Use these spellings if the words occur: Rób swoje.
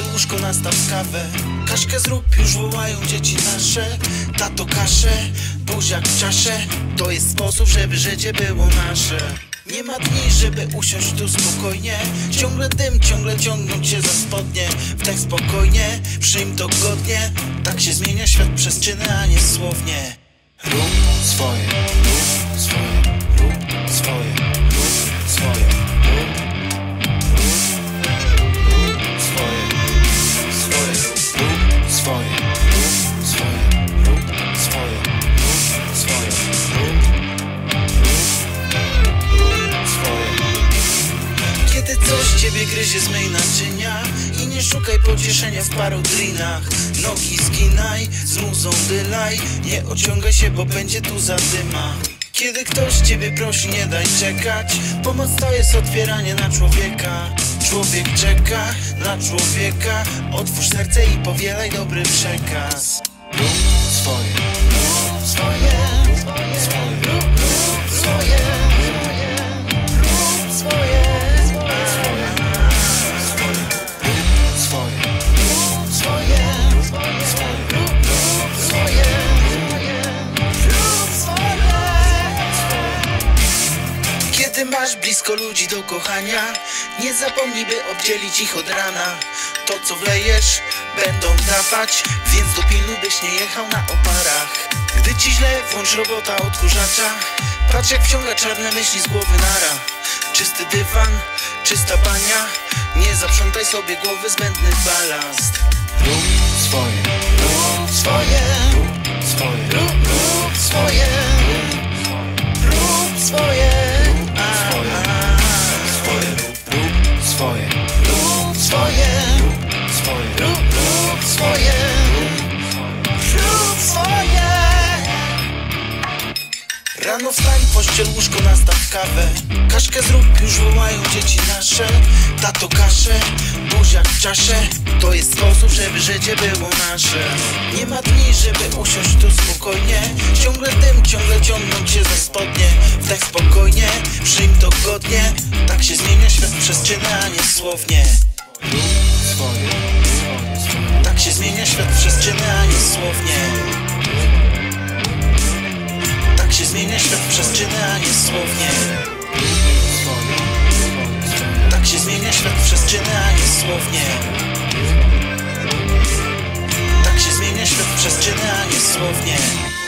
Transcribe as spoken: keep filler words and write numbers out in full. Gdzie łóżko nastaw kawę, kaszkę zrób, już wołają dzieci nasze. Tato kasze, buziak w czasze, to jest sposób, żeby życie było nasze. Nie ma dni, żeby usiąść tu spokojnie. Ciągle dym, ciągle ciągnąć się za spodnie. Wdech spokojnie, przyjm to godnie. Tak się zmienia świat przez czyny, a nie słownie. Rób swoje, rób swoje, rób swoje, rób swoje. Coś ciebie gryzie, zmyj naczynia i nie szukaj pocieszenia w paru drinach. Nogi zginaj, z muzą dylaj, nie ociągaj się, bo będzie tu zadyma. Kiedy ktoś ciebie prosi, nie daj czekać, pomoc to jest otwieranie na człowieka. Człowiek czeka na człowieka, otwórz serce i powielaj dobry przekaz. Rób swoje, rób swoje, rób swoje, rób swoje, rób swoje. Kiedy masz blisko ludzi do kochania, nie zapomnij, by obdzielić ich od rana. To co wlejesz, będą dawać, więc dopilnuj, byś nie jechał na oparach. Gdy ci źle, włącz robota odkurzacza, patrz jak wciąga czarne myśli z głowy nara. Czysty dywan, czysta bania, nie zaprzątaj sobie głowy zbędny balast. Rób swoje, rób swoje, rób swoje, rób swoje, rób swoje. Swoje, rób swoje, swoje, rób, rób swoje, rób swoje. Rano wstań, pościel, łóżko, nastaw kawę, kaszkę zrób, już wołają dzieci nasze. Tato kasze, buziak w czasze, to jest sposób, żeby życie było nasze. Nie ma dni, żeby usiąść tu spokojnie, ciągle dym, ciągle ciągnąć się za spodnie. Wdech spokojnie, przyjm to godnie, tak się zmienia świat przez czyny, a nie słownie. Rób swoje, tak się zmienia świat przez czyny, a nie słownie. Tak się zmienia świat przez czyny, a nie słownie. Tak się zmienia świat przez czyny, a nie słownie. Tak się zmienia świat przez czyny, a nie słownie.